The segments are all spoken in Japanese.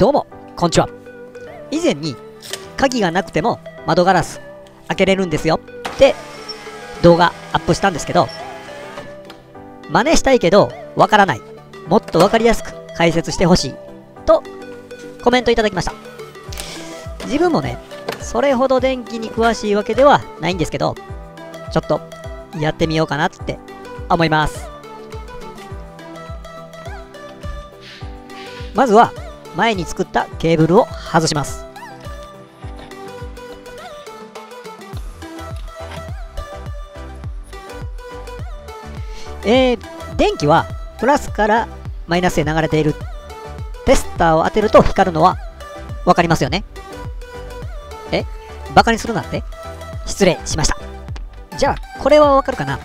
どうもこんにちは。以前に鍵がなくても窓ガラス開けれるんですよって動画アップしたんですけど、真似したいけどわからない、もっとわかりやすく解説してほしいとコメントいただきました。自分もね、それほど電気に詳しいわけではないんですけど、ちょっとやってみようかなって思います。まずは前に作ったケーブルを外します。電気はプラスからマイナスへ流れている。テスターを当てると光るのは分かりますよね。え、バカにするなんて失礼しました。じゃあこれは分かるかな。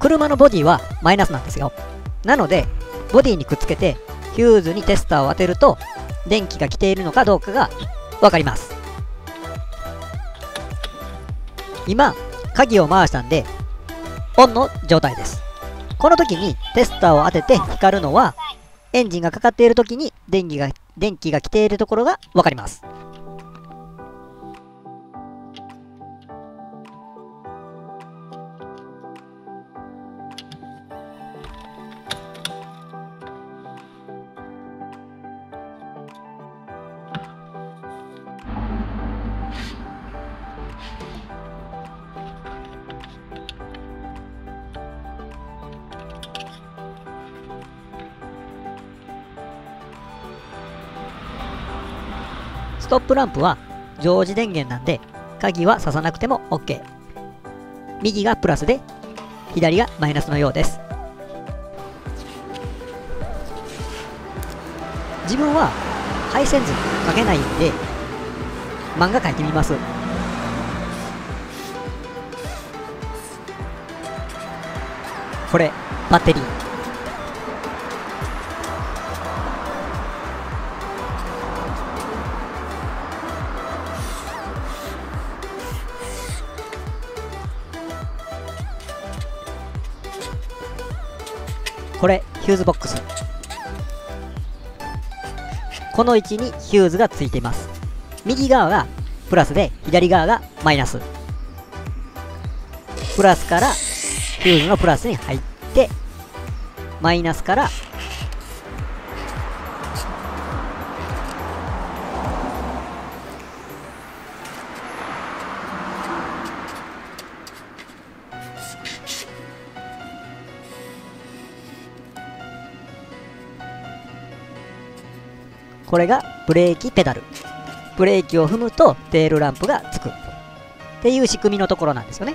車のボディはマイナスなんですよ。なのでボディにくっつけてヒューズにテスターを当てると電気が来ているのかどうかが分かります。今鍵を回したんでオンの状態です。この時にテスターを当てて光るのはエンジンがかかっている時に電気が来ているところが分かります。ストップランプは常時電源なんで鍵は挿さなくても OK。 右がプラスで左がマイナスのようです。自分は配線図書けないんで漫画描いてみます。これバッテリー、これヒューズボックス、この位置にヒューズがついています。右側がプラスで左側がマイナス。プラスからヒューズのプラスに入って、マイナスからこれがブレーキペダル。ブレーキを踏むとテールランプがつくっていう仕組みのところなんですよね。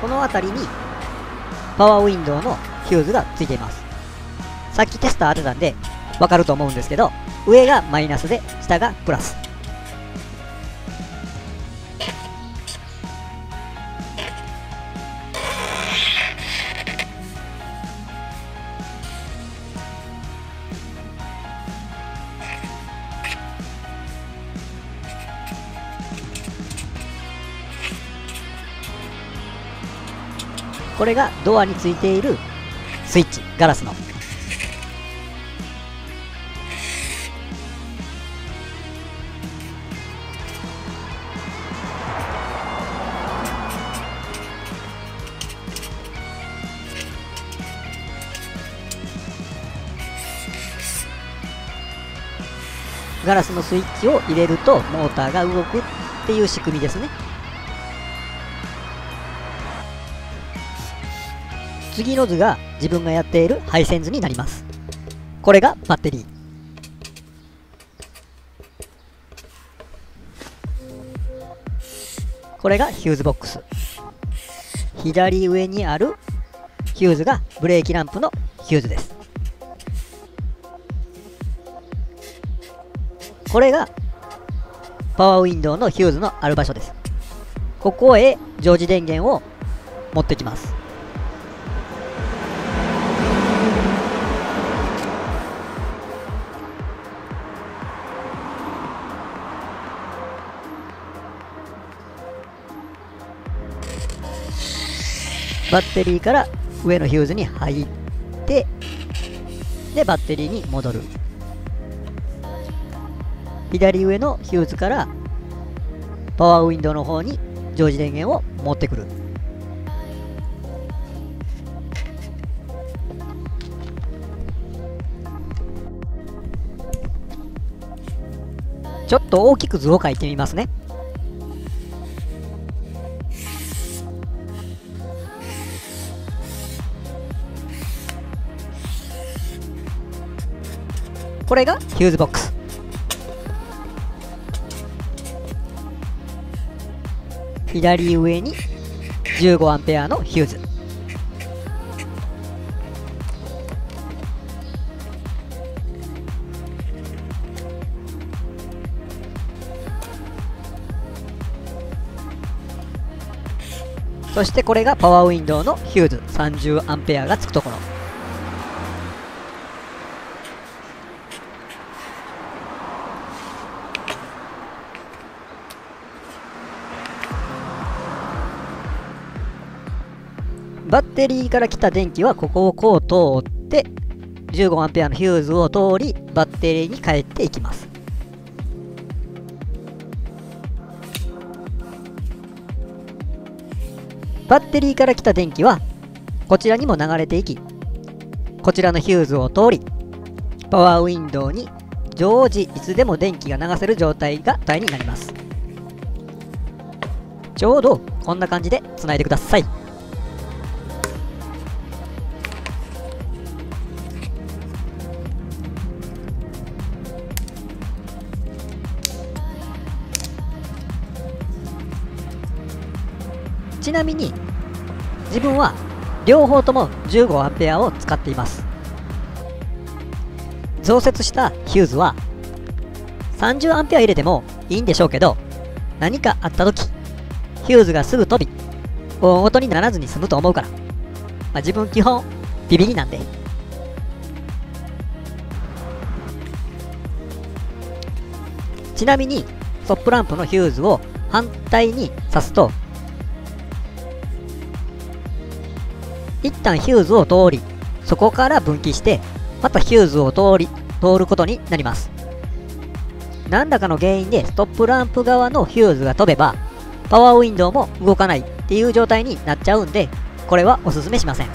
この辺りにパワーウィンドウのヒューズがついています。さっきテスター当てたんで分かると思うんですけど、上がマイナスで下がプラス。これがドアについているスイッチ、ガラスの。ガラスのスイッチを入れるとモーターが動くっていう仕組みですね。次の図が自分がやっている配線図になります。これがバッテリー。これがヒューズボックス。左上にあるヒューズがブレーキランプのヒューズです。これがパワーウィンドウのヒューズのある場所です。ここへ常時電源を持ってきます。バッテリーから上のヒューズに入って、でバッテリーに戻る。左上のヒューズからパワーウィンドウの方に常時電源を持ってくる。ちょっと大きく図を書いてみますね。これがヒューズボックス。左上に 15A のヒューズ。そしてこれがパワーウィンドウのヒューズ 30A がつくところ。バッテリーから来た電気はここをこう通って 15A のヒューズを通りバッテリーに帰っていきます。バッテリーから来た電気はこちらにも流れていき、こちらのヒューズを通りパワーウィンドウに常時いつでも電気が流せる状態が台になります。ちょうどこんな感じでつないでください。ちなみに自分は両方とも 15A を使っています。増設したヒューズは 30A 入れてもいいんでしょうけど、何かあった時ヒューズがすぐ飛び大ごとにならずに済むと思うから、まあ、自分基本ビビりなんで。ちなみにトップランプのヒューズを反対に挿すと一旦ヒューズを通り、そこから分岐してまたヒューズを通ることになります。何らかの原因でストップランプ側のヒューズが飛べばパワーウィンドウも動かないっていう状態になっちゃうんで、これはおすすめしません。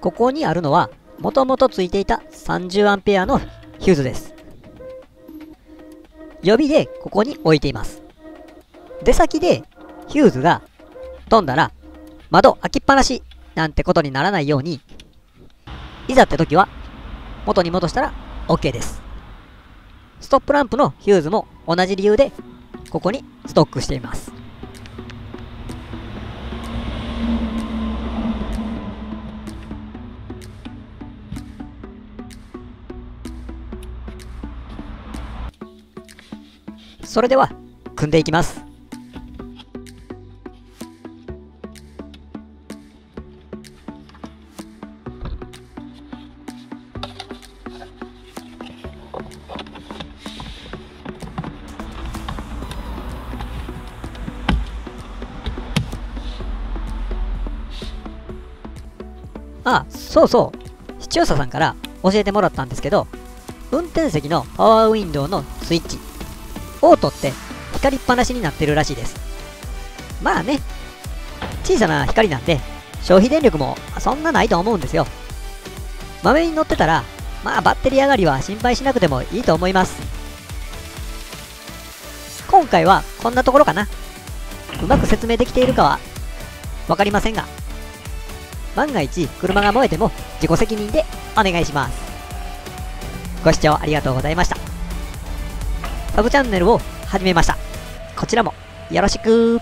ここにあるのはもともとついていた 30A のヒューズです。予備でここに置いています。出先でヒューズが飛んだら窓開きっぱなしなんてことにならないように、いざって時は元に戻したら OK です。ストップランプのヒューズも同じ理由でここにストックしています。それでは組んでいきます。あ、そうそう、視聴者さんから教えてもらったんですけど、運転席のパワーウィンドウのスイッチオートって光りっぱなしになってるらしいです。まあね、小さな光なんで消費電力もそんなないと思うんですよ。まめに乗ってたら、まあバッテリー上がりは心配しなくてもいいと思います。今回はこんなところかな。うまく説明できているかはわかりませんが、万が一車が燃えても自己責任でお願いします。ご視聴ありがとうございました。サブチャンネルを始めました。こちらもよろしく。